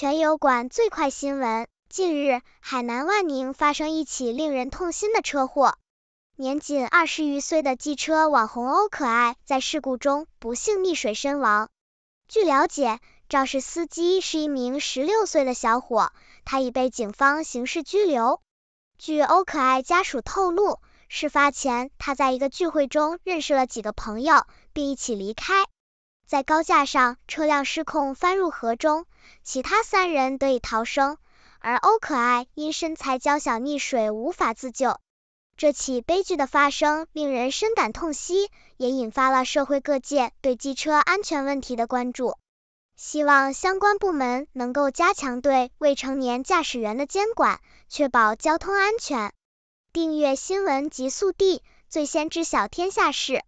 全油管最快新闻，近日，海南万宁发生一起令人痛心的车祸。年仅20余岁的机车网红欧可爱在事故中不幸溺水身亡。据了解，肇事司机是一名16岁的小伙，他已被警方刑事拘留。据欧可爱家属透露，事发前他在一个聚会中认识了几个朋友，并一起离开。在高架上，车辆失控翻入河中，其他3人得以逃生，而欧可爱因身材娇小溺水无法自救。这起悲剧的发生令人深感痛惜，也引发了社会各界对机车安全问题的关注。希望相关部门能够加强对未成年驾驶员的监管，确保交通安全。订阅新闻极速递，最先知晓天下事。